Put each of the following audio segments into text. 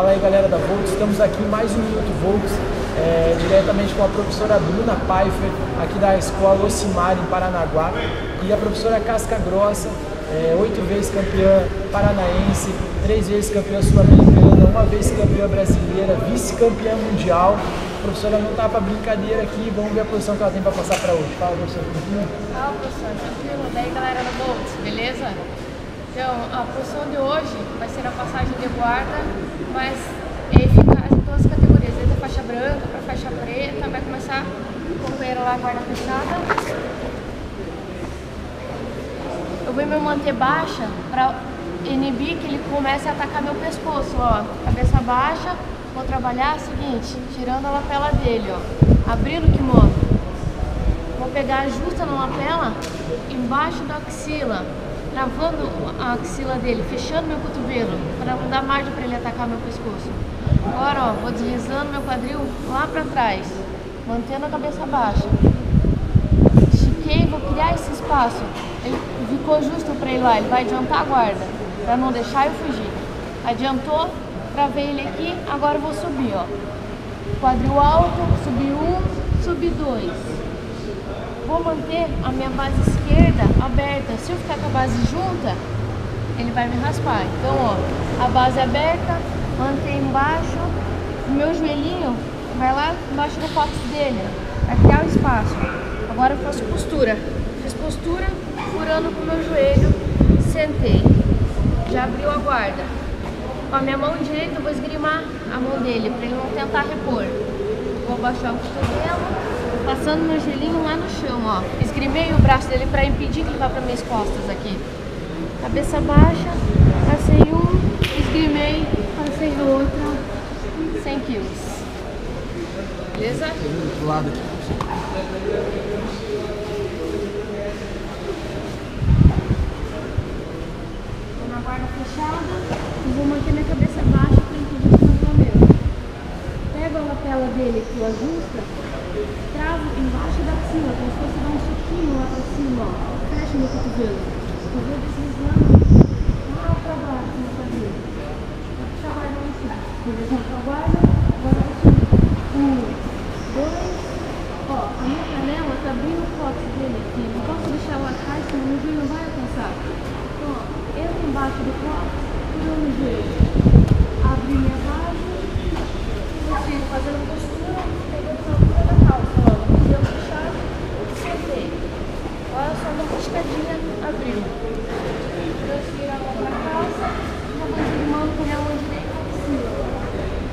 Fala aí, galera da Vouts, estamos aqui em mais um Minuto Vouts, diretamente com a professora Bruna Paifer, aqui da Escola Ocimar, em Paranaguá, e a professora Casca Grossa, 8 vezes campeã paranaense, 3 vezes campeã sul-americana, 1 vez campeã brasileira, vice-campeã mundial. A professora não está para brincadeira aqui, vamos ver a posição que ela tem para passar para hoje. Fala, professora, tranquilo? Fala, professora, tranquilo. Daí, galera da Vouts, beleza? Então, a posição de hoje vai ser a passagem de guarda, mas é eficaz em todas as categorias, desde a faixa branca para a faixa preta. Vai começar com o companheiro lá, guarda fechada. Eu vou me manter baixa para inibir que ele comece a atacar meu pescoço, ó. Cabeça baixa, vou trabalhar seguinte, tirando a lapela dele, ó. Abrindo o kimono. Vou pegar justa na lapela, embaixo da axila, travando a axila dele, fechando meu cotovelo, para não dar margem para ele atacar meu pescoço. Agora, ó, vou deslizando meu quadril lá para trás, mantendo a cabeça baixa. Estiquei, vou criar esse espaço. Ele ficou justo para ele lá, ele vai adiantar a guarda, para não deixar eu fugir. Adiantou, travei ele aqui, agora eu vou subir, ó. Quadril alto, subi 1, subi 2. Vou manter a minha base esquerda aberta. Se eu ficar com a base junta, ele vai me raspar. Então, ó, a base aberta, mantém embaixo. O meu joelhinho vai lá embaixo do cóccix dele, vai criar o espaço. Agora eu faço postura. Fiz postura, furando com o meu joelho, sentei. Já abriu a guarda. Com a minha mão direita, eu vou esgrimar a mão dele, para ele não tentar repor. Vou abaixar o cotovelo, passando meu joelhinho lá no chão, ó. Esgrimei o braço dele para impedir que ele vá para minhas costas aqui. Cabeça baixa, passei um, esgrimei, passei outro, 100 quilos. Beleza? Do lado aqui. Estou na guarda fechada e vou manter minha cabeça baixa para impedir que não meu. Pego a lapela dele que o ajusta. Travo embaixo da axila, como se fosse dar um suquinho lá pra cima, ó. Fecha meu cotovelo. Eu vou deslizando lá pra baixo, na cadeira. Vou puxar a guarda lá em cima. Vou deslizando pra guarda, agora vou subir. 1, 2, ó, a minha canela tá bem no cóccix dele aqui. Não posso deixar ela cair, senão meu joelho não vai alcançar. Então, ó, entro embaixo do cóccix, tiro no joelho. Abri minha base, consigo fazer uma postura, pegando a altura da calça, ó. Deu puxado, soltei. Olha só, uma piscadinha, abriu. Transfiro a mão pra calça, já vou esgrimando com a minha mão direita e cima.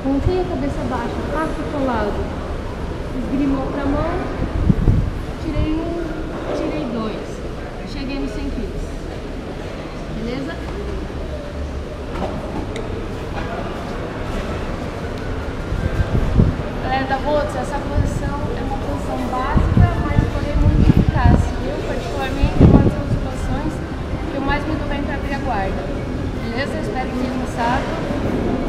Montei a cabeça baixa, passo pro lado. Esgrimou pra mão, tirei 1, tirei 2. Cheguei nos 100 quilos. Beleza? Da Vouts, essa posição é uma posição básica, mas porém muito eficaz. Eu, particularmente, uma das posições que eu mais me dou bem para abrir a guarda. Beleza? Espero que tenha gostado.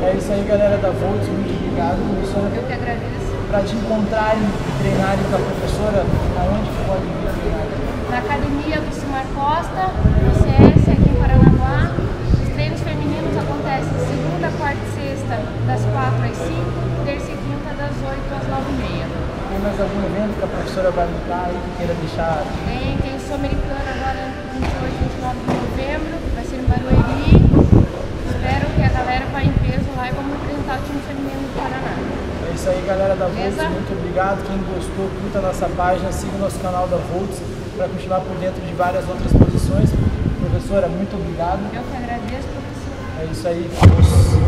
É isso aí, galera da Vouts, muito obrigado, professora. Eu que agradeço. Para te encontrarem e treinarem com a professora, aonde pode vir treinar? Na academia do Simar Costa, no CS, aqui em Paranaguá. Os treinos femininos acontecem segunda, quarta e sexta, das 4 às 5. Tem mais algum evento que a professora vai lutar e que queira deixar? Tem o Sul-Americano agora, 28 e 29 de novembro, vai ser em Barueri. Espero que a galera vá em peso lá e vamos representar o time feminino do Paraná. É isso aí, galera da Vouts, muito obrigado. Quem gostou, curta a nossa página, siga o nosso canal da Vouts para continuar por dentro de várias outras posições. Professora, muito obrigado. Eu que agradeço, professora. É isso aí,